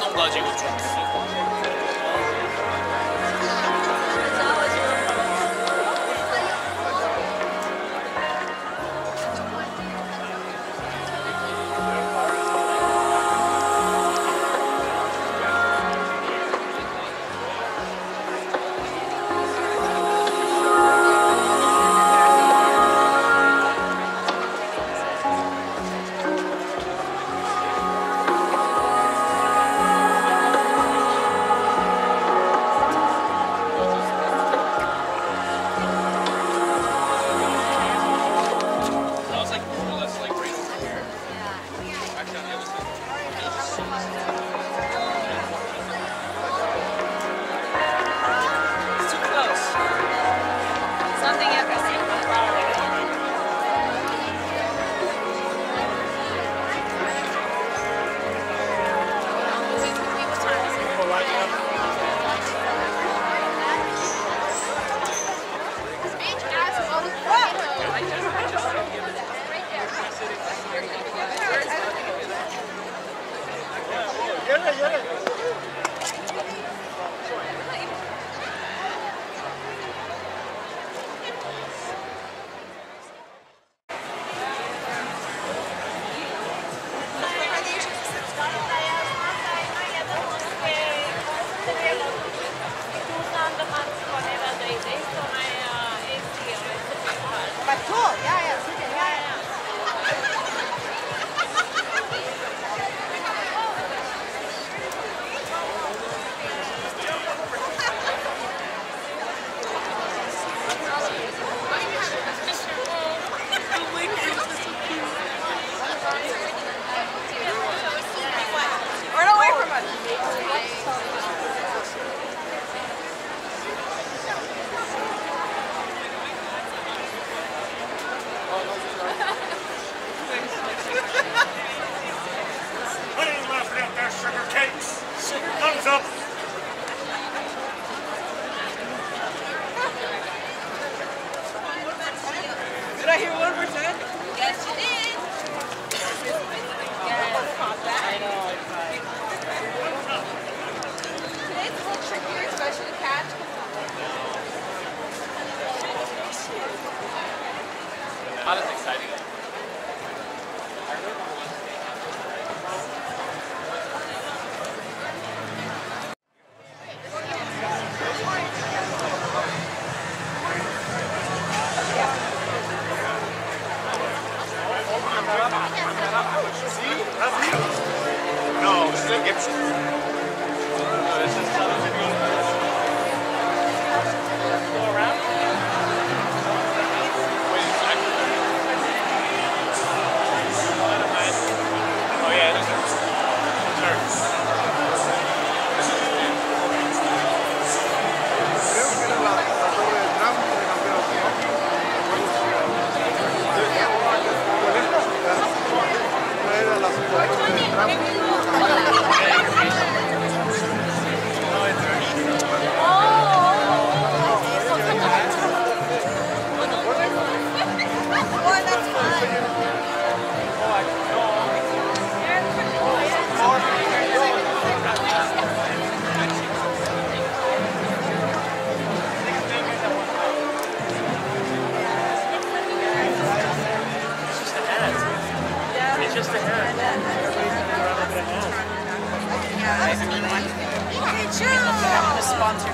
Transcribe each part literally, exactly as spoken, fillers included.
한동 가지고 좀 쓰고.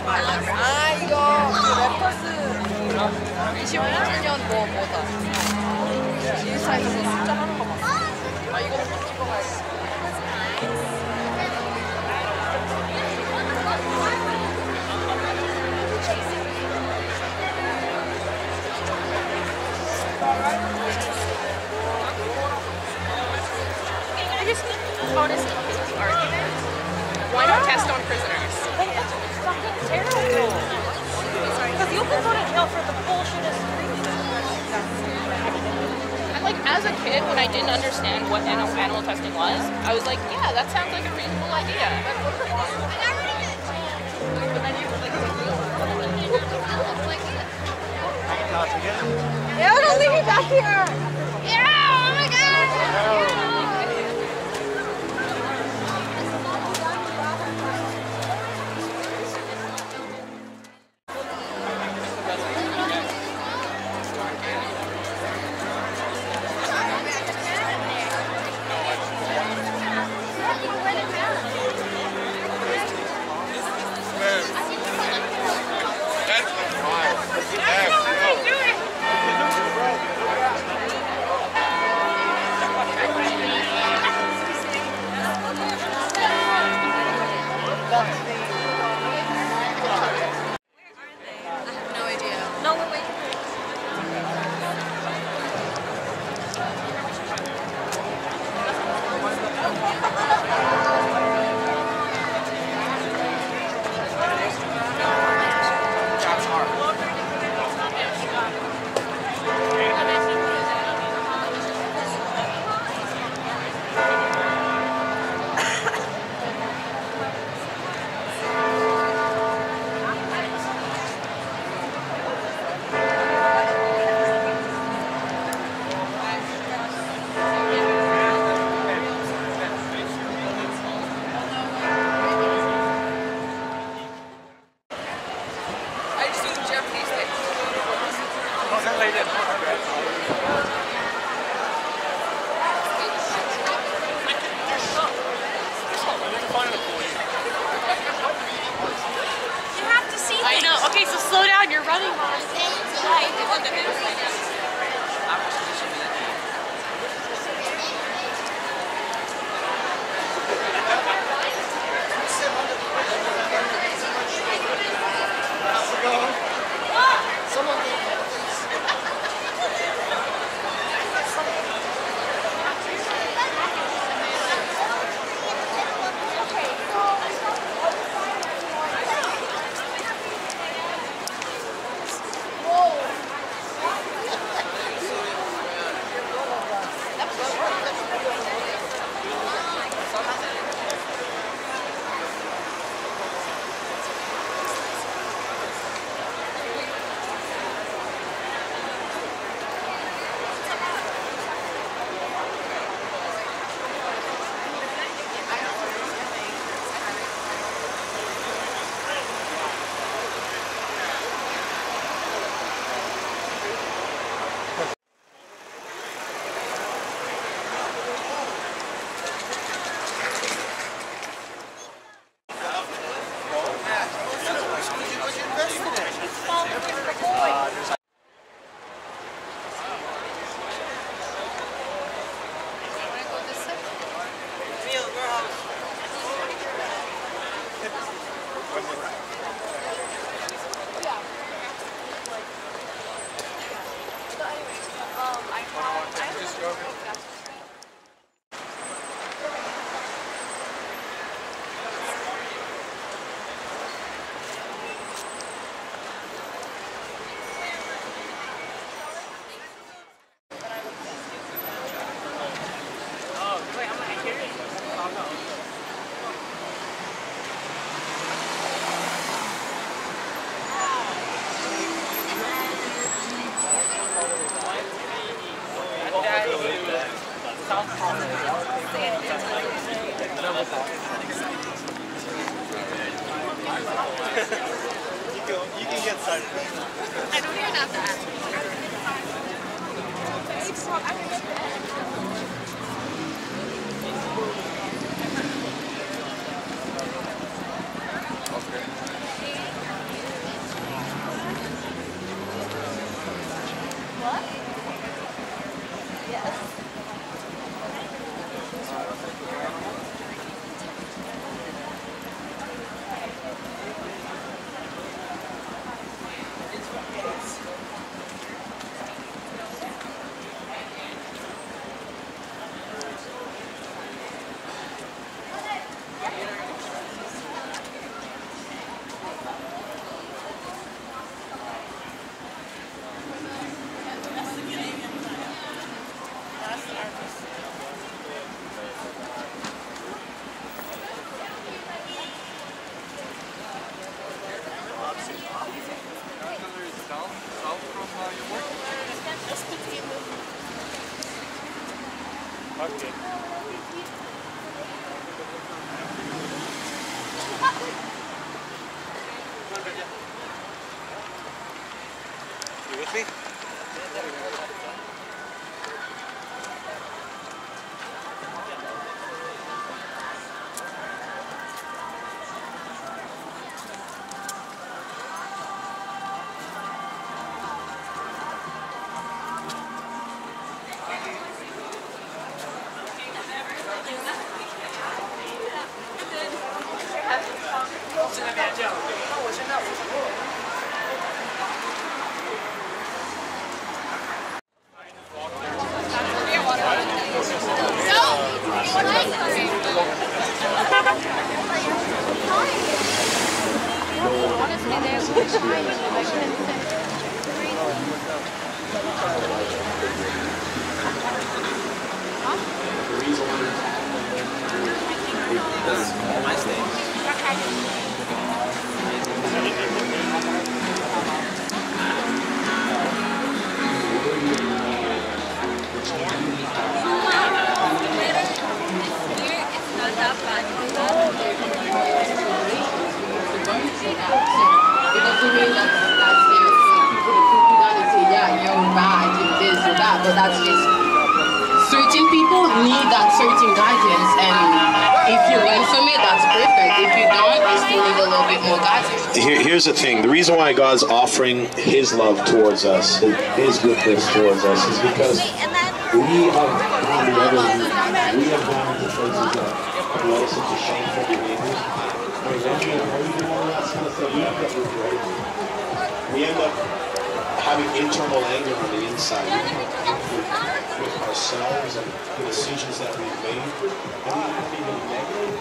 I You can get started. I don't even have to ask. I can get that. Okay. What? Okay. You with me? That's just certain people need that certain guidance, and if you learn from it, that's perfect. If you don't, you still need a little bit more guidance. Here, here's the thing: the reason why God's offering His love towards us, His goodness towards us, is because we are bound the other way. We are bound to places that we are such a shameful behaviors. We end up having internal anger on the inside. With ourselves and the decisions that we've made, and we have to be negative.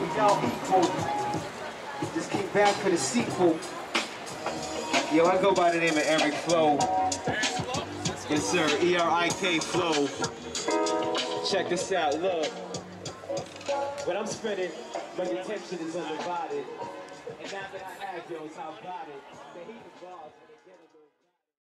We all equal. Just came back for the sequel. Yo, I go by the name of Eric Flo. Yes, sir. E R I K Flo. Check this out. Look, when I'm spreading, my attention is undivided. And now that I have yours, I've got it. The heat is lost.